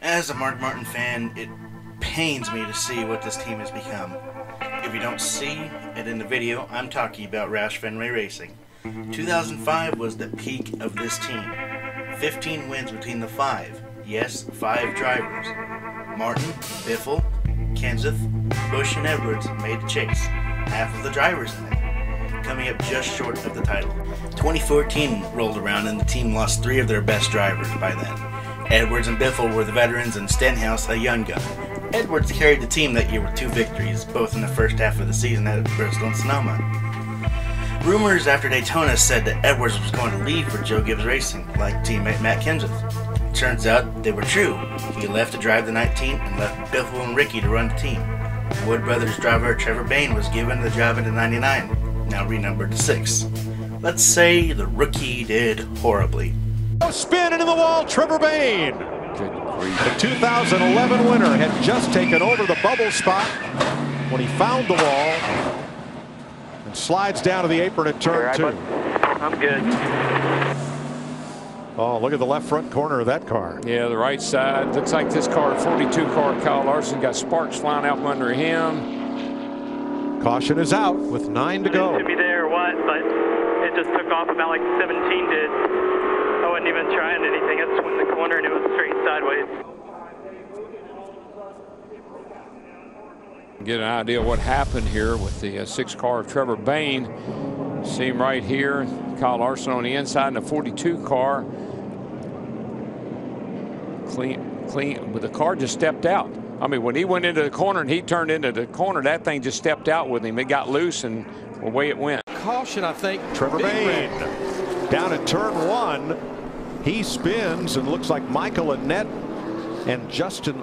As a Mark Martin fan, it pains me to see what this team has become. If you don't see it in the video, I'm talking about Roush Fenway Racing. 2005 was the peak of this team. 15 wins between the five, yes, five drivers. Martin, Biffle, Kenseth, Bush, and Edwards made the chase. Half of the drivers in it, coming up just short of the title. 2014 rolled around and the team lost three of their best drivers by then. Edwards and Biffle were the veterans and Stenhouse a young gun. Edwards carried the team that year with two victories, both in the first half of the season at Bristol and Sonoma. Rumors after Daytona said that Edwards was going to leave for Joe Gibbs Racing, like teammate Matt Kenseth. Turns out they were true. He left to drive the 19 and left Biffle and Ricky to run the team. Wood Brothers driver Trevor Bayne was given the job in the 99, now renumbered to 6. Let's say the rookie did horribly. Spin into the wall, Trevor Bayne! The 2011 winner had just taken over the bubble spot when he found the wall. And slides down to the apron at turn two. I'm good. Oh, look at the left front corner of that car. Yeah, the right side. Looks like this car, 42 car, Kyle Larson, got sparks flying out from under him. Caution is out with 9 to go. It should be there or what, but it just took off about like 17 did. I wasn't even trying anything. I swung the corner and it was straight sideways. Get an idea of what happened here with the 6 car of Trevor Bayne. Seam right here, Kyle Larson on the inside, and a 42 car. Clean, but the car just stepped out. I mean, when he went into the corner and he turned into the corner, that thing just stepped out with him. It got loose and away it went. Caution, I think. Trevor Bayne down at turn one. He spins and looks like Michael Annett and Justin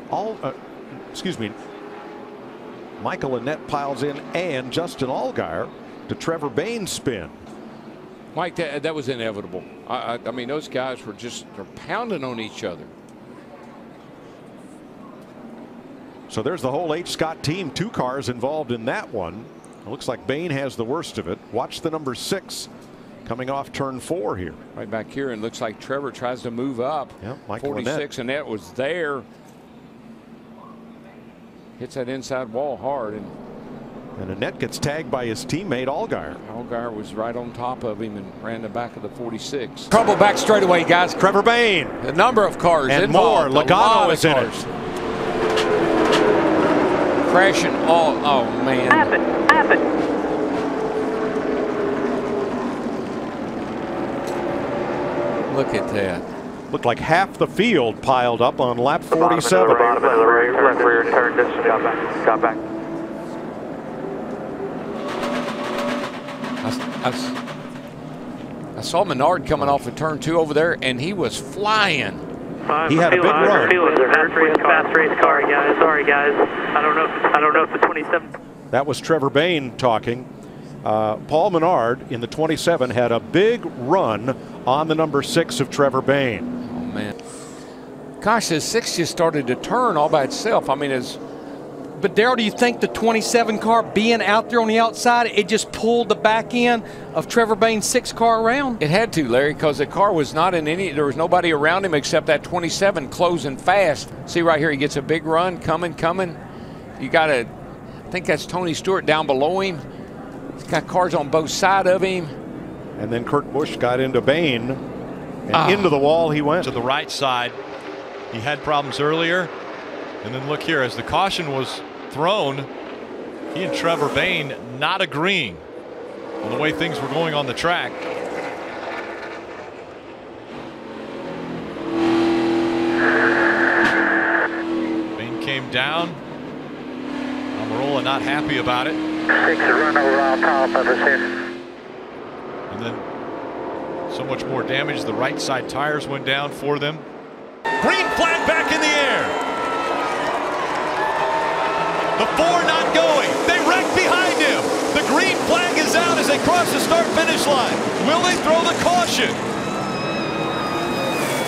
Michael Annett piles in and Justin Allgaier to Trevor Bayne's spin. Mike, that was inevitable. I mean, those guys were just pounding on each other. So there's the whole H. Scott team, 2 cars involved in that one. It looks like Bayne has the worst of it. Watch the number 6 coming off turn 4 here. Right back here, and looks like Trevor tries to move up. Yeah, Michael 46 Annett was there. Hits that inside wall hard, and Annett gets tagged by his teammate Allgaier. Allgaier was right on top of him and ran the back of the 46. Trouble back straightaway, guys. Trevor Bayne. A number of cars and involved. More. Logano is in it. Crashing all. Oh man. Happen. Look at that. Looked like half the field piled up on lap 47. Got back. I saw Menard coming off of turn 2 over there, and he was flying. He had a big run. Fast race car, guys. Sorry, guys. I don't know if the 27. That was Trevor Bayne talking. Paul Menard in the 27 had a big run on the number 6 of Trevor Bayne. Oh man, gosh, the 6 just started to turn all by itself. I mean, but Darrell, do you think the 27 car being out there on the outside, it just pulled the back end of Trevor Bayne's 6 car around? It had to, Larry, because the car was not in any. There was nobody around him except that 27 closing fast. See right here, he gets a big run coming. You got to, I think that's Tony Stewart down below him. He's got cars on both sides of him. And then Kurt Busch got into Bayne. And into the wall he went. To the right side. He had problems earlier. And then look here, as the caution was thrown, he and Trevor Bayne not agreeing on the way things were going on the track. Bayne came down. Almirola not happy about it. 6 run over on top of us here. And then so much more damage. The right side tires went down for them. Green flag back in the air. The 4 not going. They wrecked behind him. The green flag is out as they cross the start-finish line. Will they throw the caution?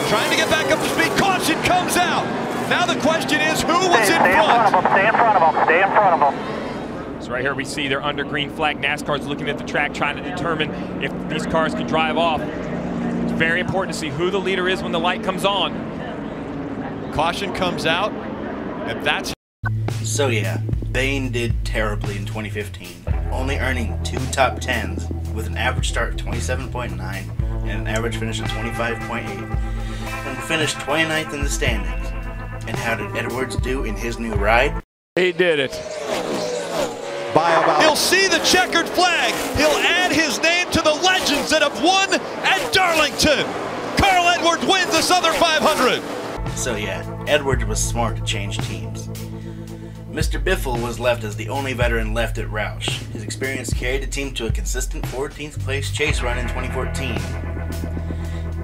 Trying to get back up to speed. Caution comes out. Now the question is, who was in front? Stay in front of them. Stay in front of them. Right here we see they're under green flag. NASCAR's looking at the track, trying to determine if these cars can drive off. It's very important to see who the leader is when the light comes on. Caution comes out, and that's... So yeah, Bayne did terribly in 2015, only earning 2 top 10s with an average start of 27.9 and an average finish of 25.8, and finished 29th in the standings. And how did Edwards do in his new ride? He did it. He'll see the checkered flag. He'll add his name to the legends that have won at Darlington. Carl Edwards wins the Southern 500. So yeah, Edwards was smart to change teams. Mr. Biffle was left as the only veteran left at Roush. His experience carried the team to a consistent 14th place chase run in 2014.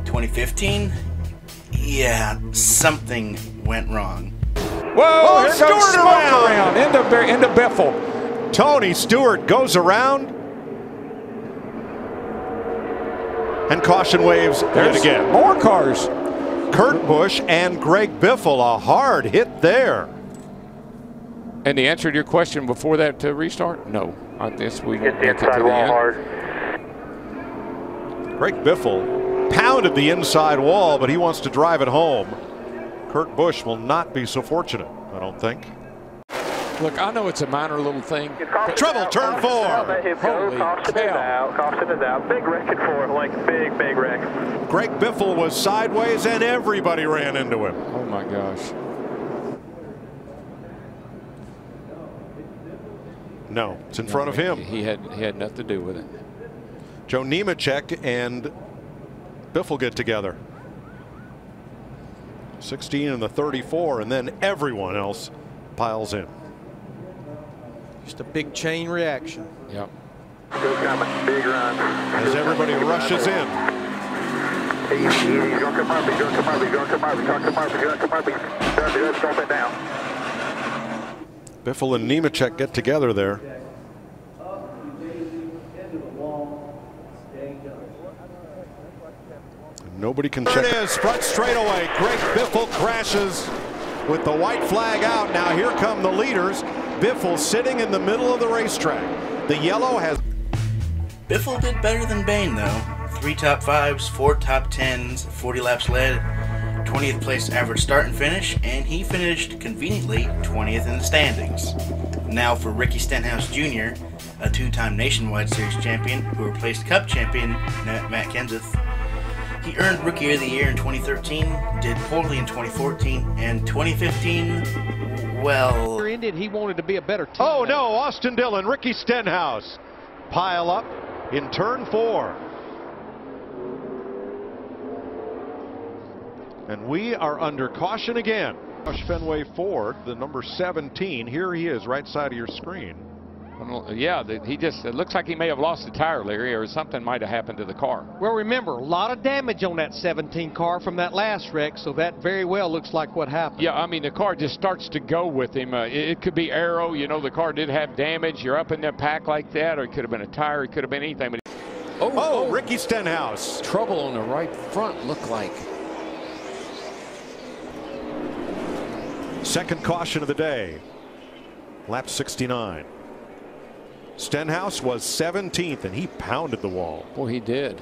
2015, yeah, something went wrong. Whoa, here comes Stewart around into Biffle. Tony Stewart goes around and caution waves yet again. More cars. Kurt Busch and Greg Biffle, a hard hit there. And the answer to your question before that to restart? No. On this, we didn't get to the end. Hard. Greg Biffle pounded the inside wall, but he wants to drive it home. Kurt Busch will not be so fortunate, I don't think. Look, I know it's a minor little thing. Trouble, turn four. Holy cow. Caution is out. Big wreck at four, like big wreck. Greg Biffle was sideways and everybody ran into him. Oh my gosh. No, it's in front of him. He had nothing to do with it. Joe Nemechek and Biffle get together. 16 and the 34, and then everyone else piles in. Just a big chain reaction. Yep. Big run. As everybody rushes in. Biffle and Nemechek get together there. And nobody can check. It is front straightaway. Greg Biffle crashes with the white flag out. Now here come the leaders. Biffle sitting in the middle of the racetrack. The yellow has... Biffle did better than Bayne, though. 3 top 5s, 4 top 10s, 40 laps led, 20th place average start and finish, and he finished conveniently 20th in the standings. Now for Ricky Stenhouse Jr., a 2-time Nationwide Series champion who replaced Cup champion Matt Kenseth. He earned Rookie of the Year in 2013, did poorly in 2014, and 2015, well... He wanted to be a better team. Oh no, Austin Dillon, Ricky Stenhouse pile up in turn four. And we are under caution again. Roush Fenway Ford, the number 17, here he is, right side of your screen. Yeah, he just, it looks like he may have lost the tire, Larry, or something might have happened to the car. Well, remember, a lot of damage on that 17 car from that last wreck, so that very well looks like what happened. Yeah, I mean, the car just starts to go with him. It could be aero, you know, the car did have damage. You're up in the pack like that, or it could have been a tire, it could have been anything. But oh, Ricky Stenhouse. Trouble on the right front, looked like. Second caution of the day. Lap 69. Stenhouse was 17th, and he pounded the wall. Boy, he did.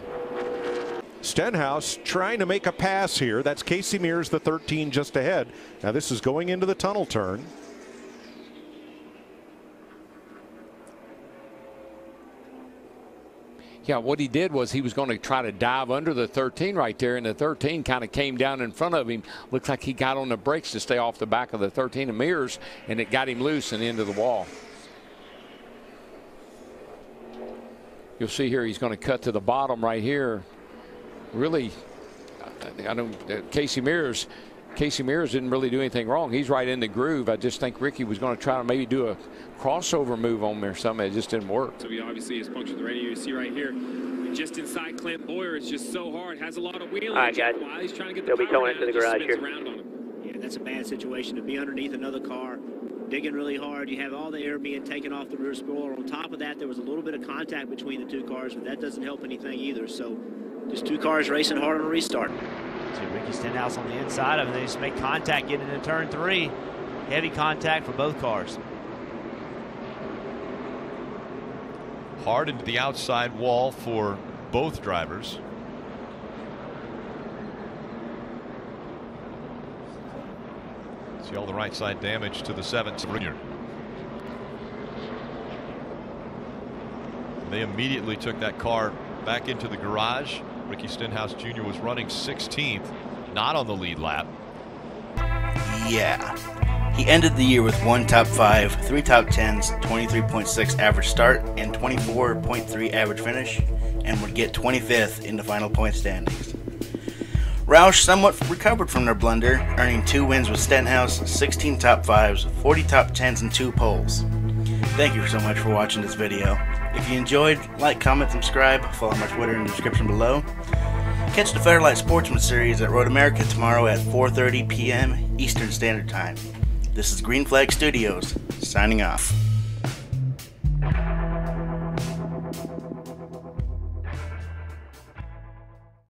Stenhouse trying to make a pass here. That's Casey Mears, the 13, just ahead. Now this is going into the tunnel turn. Yeah, what he did was he was going to try to dive under the 13 right there, and the 13 kind of came down in front of him. Looks like he got on the brakes to stay off the back of the 13 of Mears, and it got him loose and into the wall. You'll see here he's going to cut to the bottom right here. Really, I don't. Casey Mears didn't really do anything wrong. He's right in the groove. I just think Ricky was going to try to maybe do a crossover move on him or something. It just didn't work. So he obviously has punctured the radiator. You see right here, just inside Clint Boyer. It's just so hard. Has a lot of wheeling. All right, guys. He's trying to get the They'll be towing into the garage here. Yeah, that's a bad situation to be underneath another car. Digging really hard. You have all the air being taken off the rear spoiler. On top of that, there was a little bit of contact between the two cars, but that doesn't help anything either. So just two cars racing hard on a restart. So Ricky Stenhouse on the inside of him. They just make contact getting into turn three. Heavy contact for both cars. Hard into the outside wall for both drivers. See all the right side damage to the 7th Jr. They immediately took that car back into the garage. Ricky Stenhouse Jr. was running 16th, not on the lead lap. Yeah. He ended the year with 1 top 5, 3 top 10s, 23.6 average start, and 24.3 average finish, and would get 25th in the final point standings. Roush somewhat recovered from their blunder, earning 2 wins with Stenhouse, 16 top 5s, 40 top 10s, and 2 poles. Thank you so much for watching this video. If you enjoyed, like, comment, subscribe, follow my Twitter in the description below. Catch the Federlight Sportsman Series at Road America tomorrow at 4:30 p.m. Eastern Standard Time. This is Green Flag Studios, signing off.